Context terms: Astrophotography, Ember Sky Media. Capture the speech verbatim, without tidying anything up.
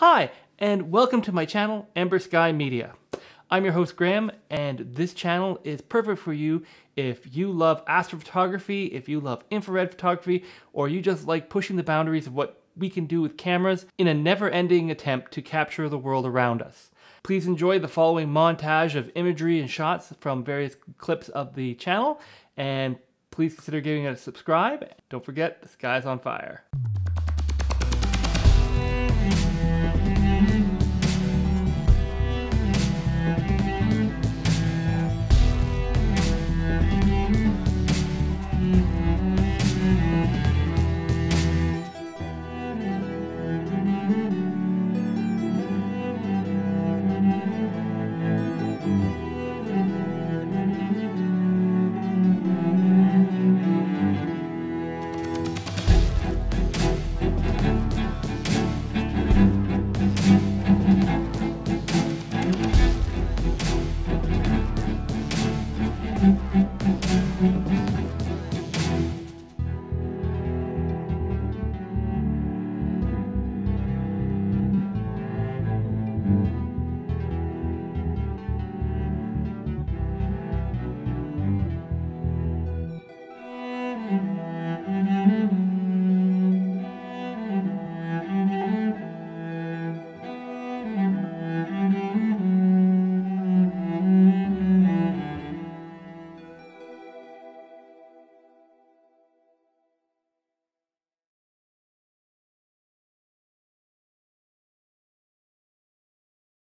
Hi, and welcome to my channel, Ember Sky Media. I'm your host, Graham, and this channel is perfect for you if you love astrophotography, if you love infrared photography, or you just like pushing the boundaries of what we can do with cameras in a never-ending attempt to capture the world around us. Please enjoy the following montage of imagery and shots from various clips of the channel, and please consider giving it a subscribe. Don't forget, the sky's on fire.